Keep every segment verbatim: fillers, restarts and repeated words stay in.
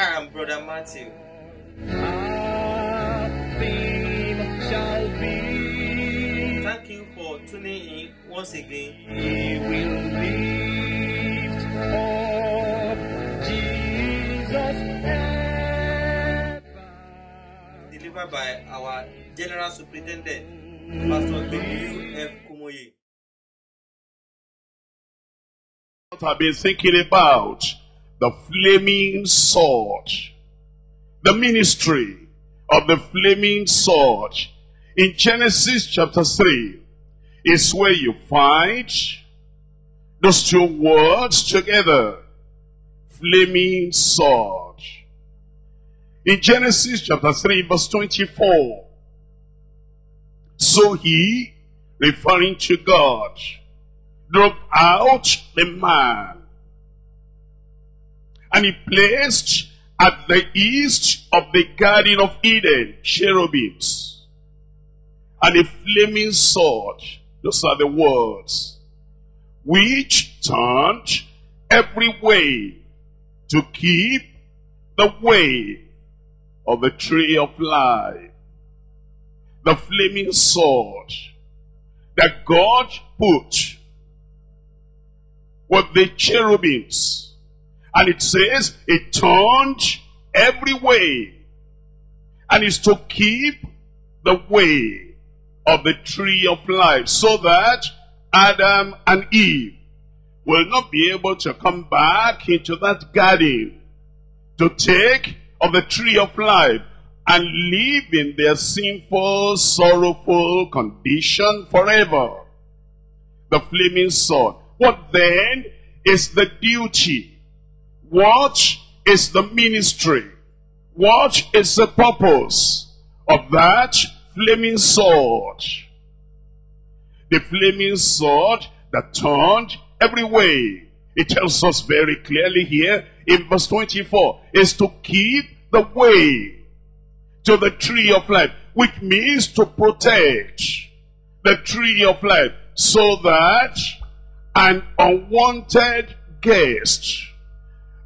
I'm Brother Matthew. Thank you for tuning in once again. He will lift up Jesus ever. Delivered by our General Superintendent, Pastor W F Kumoye. I've been thinking about the flaming sword, the ministry of the flaming sword. In Genesis chapter three is where you find those two words together, flaming sword. In Genesis chapter three verse twenty-four, so he, referring to God, drove out the man, and he placed at the east of the Garden of Eden cherubims and a flaming sword. Those are the words which turned every way to keep the way of the tree of life. The flaming sword that God put with the cherubims, and it says it turned every way, and is to keep the way of the tree of life, so that Adam and Eve will not be able to come back into that garden to take of the tree of life and live in their sinful, sorrowful condition forever. The flaming sword. What then is the duty? What is the ministry? What is the purpose of that flaming sword? The flaming sword that turned every way. It tells us very clearly here in verse twenty-four, is to keep the way to the tree of life, which means to protect the tree of life, so that an unwanted guest,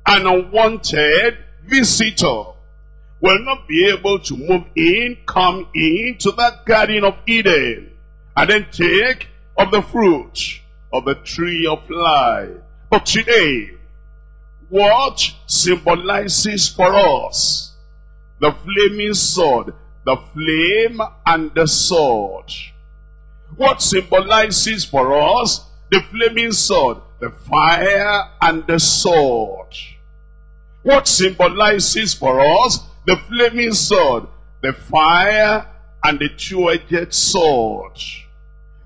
an unwanted visitor will not be able to move in, come in to that Garden of Eden and then take of the fruit of the tree of life. But today, what symbolizes for us the flaming sword, the flame and the sword? What symbolizes for us the flaming sword, the fire and the sword? What symbolizes for us the flaming sword, the fire and the two-edged sword?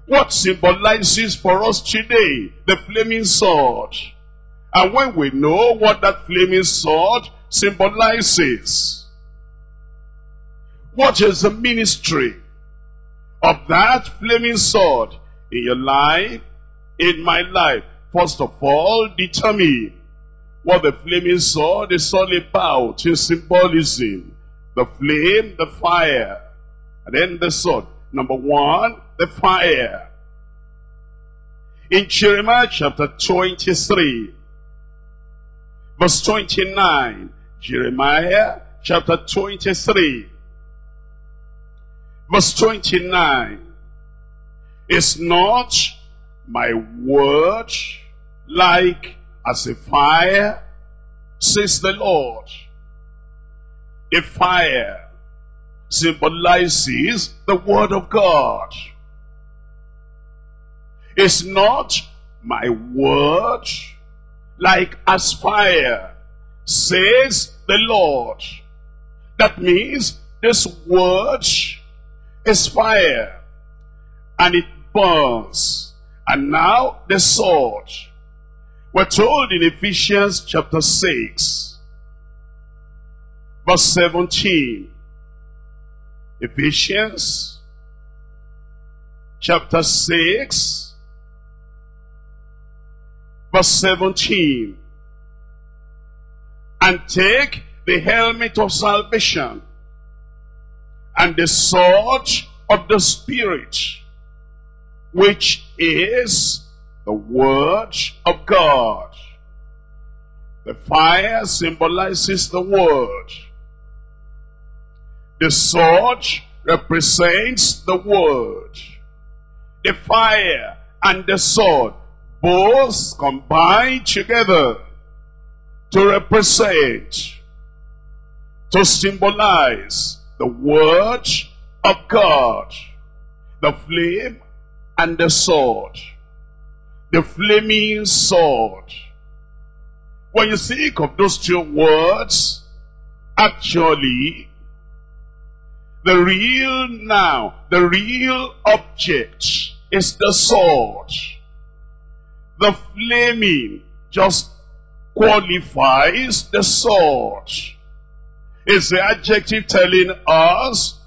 What symbolizes for us today the flaming sword? And when we know what that flaming sword symbolizes, what is the ministry of that flaming sword in your life, in my life? First of all, determine what the flaming sword is all about in symbolism. The flame, the fire, and then the sword. Number one, the fire. In Jeremiah chapter twenty-three, verse twenty-nine, Jeremiah chapter twenty-three, verse twenty-nine, is not my word like as a fire, says the Lord? A fire symbolizes the word of God. It's not my word like as fire, says the Lord. That means this word is fire, and it burns. And now the sword. We're told in Ephesians chapter six, verse seventeen. Ephesians chapter six, verse seventeen. And take the helmet of salvation and the sword of the Spirit, which is the word of God. The fire symbolizes the word. The sword represents the word. The fire and the sword both combine together to represent, to symbolize the word of God. The flame and the sword. The flaming sword. When you think of those two words, actually, the real now, the real object is the sword. The flaming just qualifies the sword. It's the adjective telling us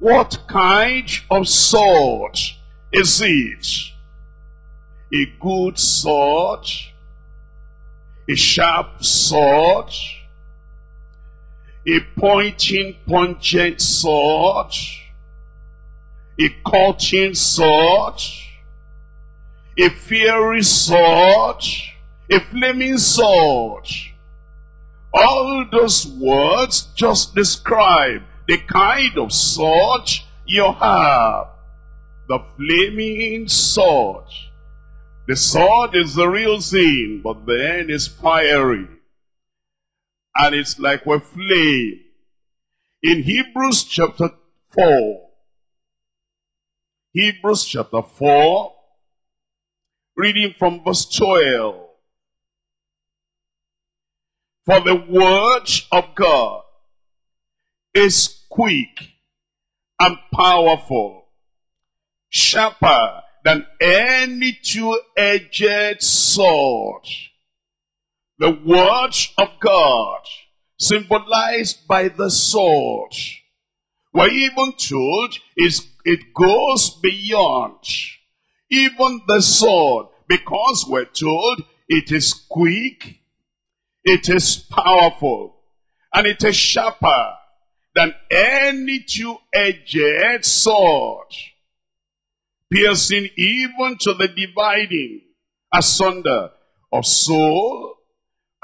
what kind of sword is it? A good sword, a sharp sword, a pointing, pungent sword, a cutting sword, a fiery sword, a flaming sword. All those words just describe the kind of sword you have. The flaming sword. The sword is the real thing, but then it's fiery. And it's like a flame. In Hebrews chapter four. Hebrews chapter four. Reading from verse twelve. For the word of God is quick and powerful, sharper than any two-edged sword. The word of God, symbolized by the sword, we're even told is it goes beyond even the sword, because we're told it is quick, it is powerful, and it is sharper than any two-edged sword, piercing even to the dividing asunder of soul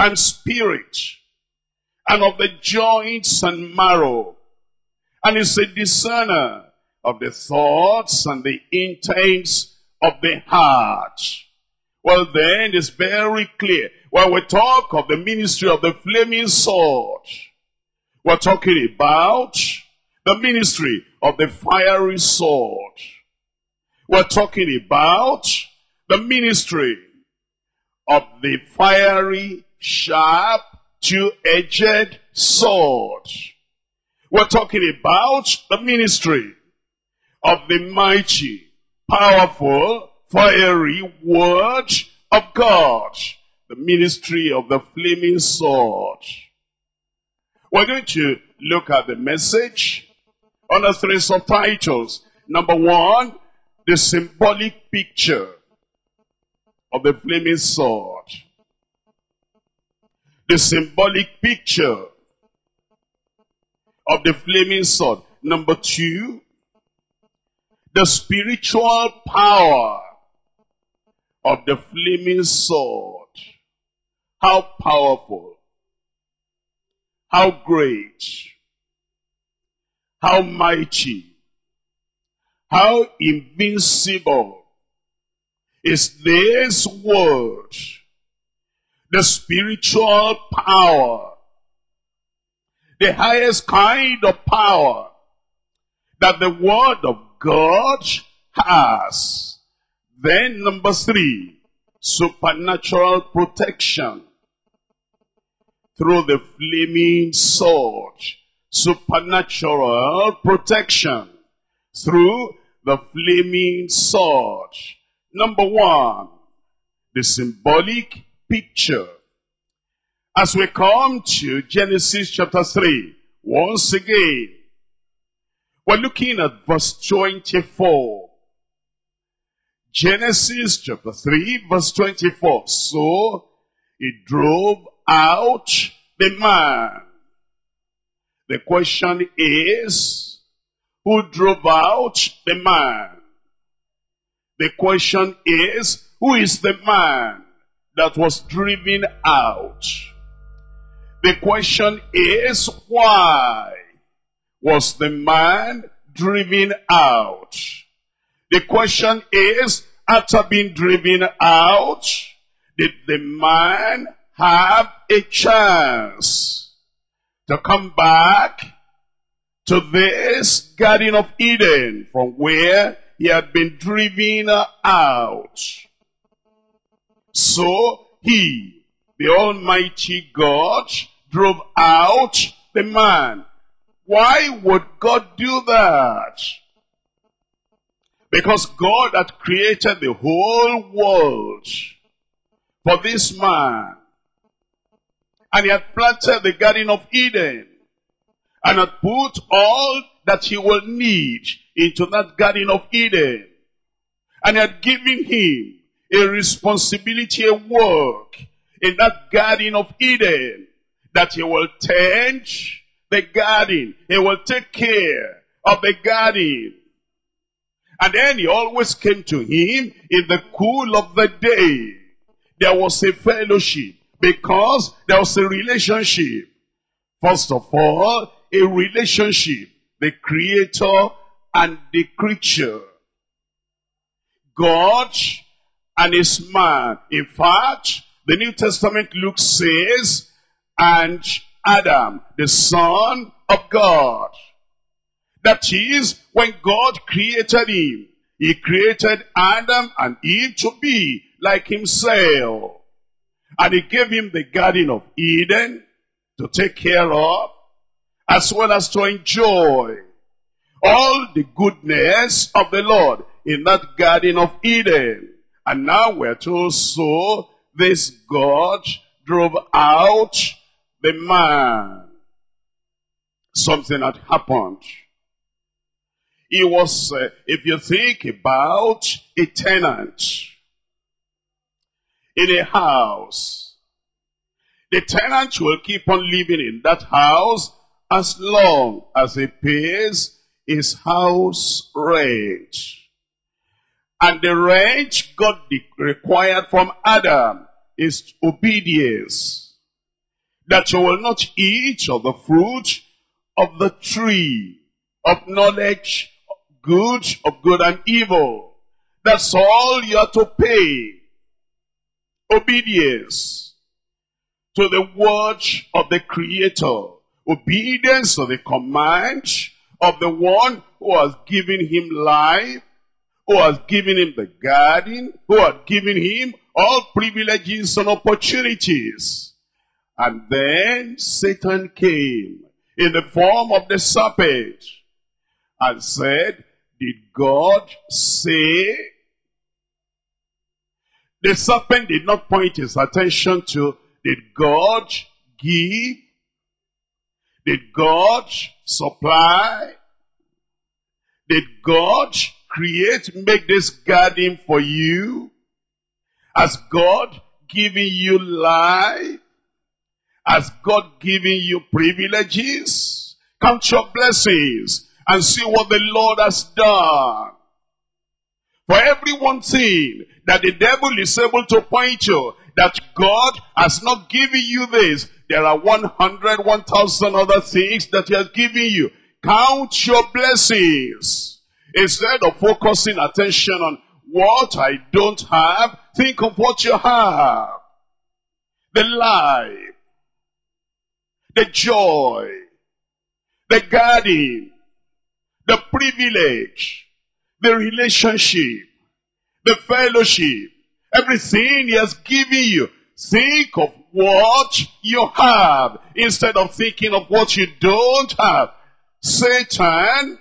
and spirit, and of the joints and marrow, and is a discerner of the thoughts and the intents of the heart. Well, then it's very clear. When we talk of the ministry of the flaming sword, we're talking about the ministry of the fiery sword. We're talking about the ministry of the fiery, sharp, two-edged sword. We're talking about the ministry of the mighty, powerful, fiery word of God. The ministry of the flaming sword. We're going to look at the message under three subtitles. Number one, the symbolic picture of the flaming sword. The symbolic picture of the flaming sword. Number two, the spiritual power of the flaming sword. How powerful, how great, how mighty, how invincible is this word, the spiritual power, the highest kind of power that the word of God has. Then number three, supernatural protection through the flaming sword. Supernatural protection through the flaming sword. Number one, the symbolic picture. As we come to Genesis chapter three, once again, we're looking at verse twenty-four. Genesis chapter three, verse twenty-four. So he drove out the man. The question is, who drove out the man? The question is, who is the man that was driven out? The question is, why was the man driven out? The question is, after being driven out, did the man have a chance to come back to this Garden of Eden from where he had been driven out? So he, the Almighty God, drove out the man. Why would God do that? Because God had created the whole world for this man. And he had planted the Garden of Eden. And had put all that he will need into that Garden of Eden. And he had given him a responsibility, a work in that Garden of Eden. That he will tend the garden. He will take care of the garden. And then he always came to him in the cool of the day. There was a fellowship because there was a relationship. First of all, a relationship. The creator and the creature. God and his man. In fact, the New Testament Luke says, and Adam, the son of God. That is, when God created him, he created Adam and Eve to be like himself. And he gave him the Garden of Eden to take care of, as well as to enjoy all the goodness of the Lord in that Garden of Eden. And now we're told, so this God drove out the man. Something had happened. It was, uh, if you think about a tenant in a house, the tenant will keep on living in that house as long as he pays his house rent. And the rent God required from Adam is obedience, that you will not eat of the fruit of the tree of knowledge, good of good and evil. That's all you are to pay. Obedience to the word of the Creator. Obedience to the command of the one who has given him life, who has given him the garden, who has given him all privileges and opportunities. And then Satan came in the form of the serpent and said, did God say? The serpent did not point his attention to, did God give? Did God supply? Did God create, make this garden for you? Has God given you life? Has God given you privileges? Count your blessings and see what the Lord has done. For every one thing that the devil is able to point you, that God has not given you this, there are one hundred, one thousand other things that he has given you. Count your blessings. Instead of focusing attention on what I don't have, think of what you have. The life, the joy, the garden, the privilege, the relationship, the fellowship, everything he has given you. Think of what you have instead of thinking of what you don't have. Satan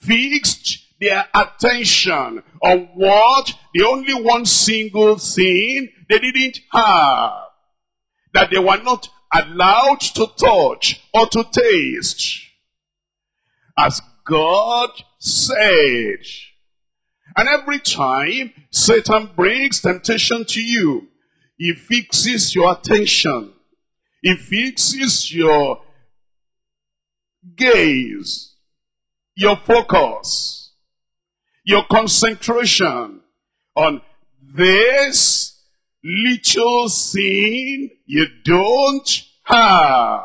fixed their attention on what the only one single thing they didn't have, that they were not allowed to touch or to taste. As God said. And every time Satan brings temptation to you, he fixes your attention. He fixes your gaze, your focus, your concentration on this little sin you don't have,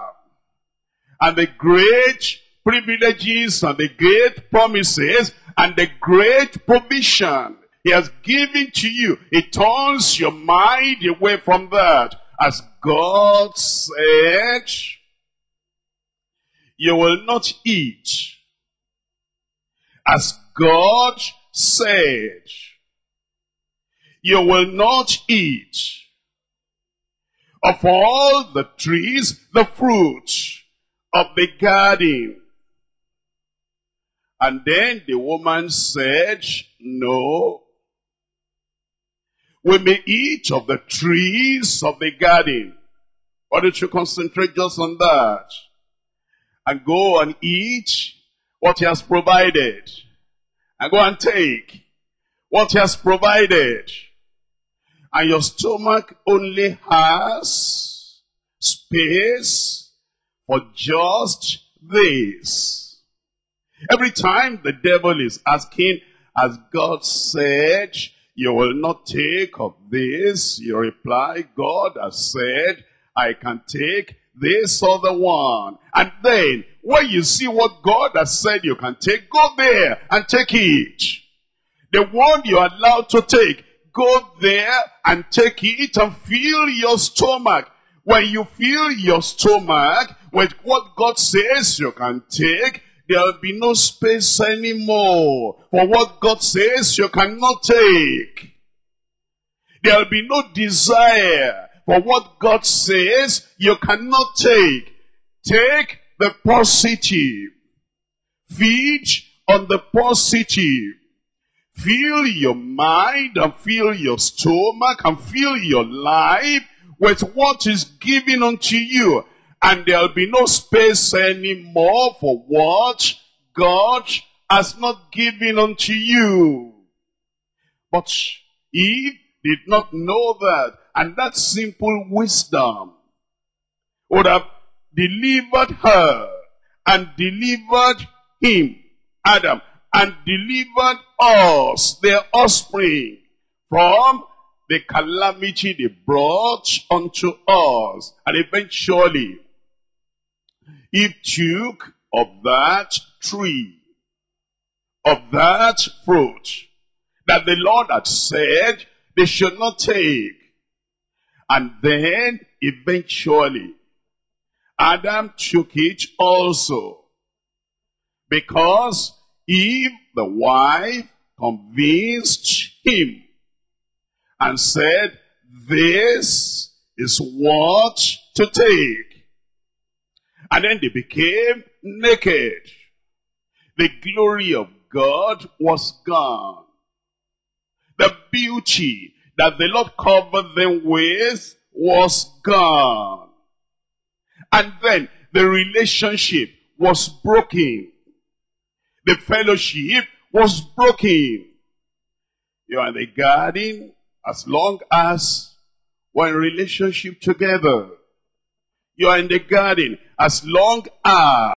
and the great privileges and the great promises and the great provision he has given to you. It turns your mind away from that. As God said, you will not eat. As God said, you will not eat of all the trees, the fruit of the garden. And then the woman said, no. We may eat of the trees of the garden. Why don't you concentrate just on that? And go and eat what he has provided. And go and take what he has provided. And your stomach only has space for just this. Every time the devil is asking, as God said, you will not take of this. You reply, God has said, I can take this other one. And then, when you see what God has said you can take, go there and take it. The one you're allowed to take, go there and take it and fill your stomach. When you fill your stomach with what God says you can take, there will be no space anymore for what God says you cannot take. There will be no desire for what God says you cannot take. Take the positive. Feed on the positive. Fill your mind and fill your stomach and fill your life with what is given unto you. And there will be no space anymore for what God has not given unto you. But Eve did not know that. And that simple wisdom would have delivered her and delivered him, Adam, and delivered us, their offspring, from the calamity they brought unto us. And eventually, Eve took of that tree, of that fruit, that the Lord had said they should not take. And then, eventually, Adam took it also. Because Eve, the wife, convinced him and said, this is what to take. And then they became naked. The glory of God was gone. The beauty that the Lord covered them with was gone. And then the relationship was broken. The fellowship was broken. You are in the garden as long as we're in relationship together. You are in the garden as long as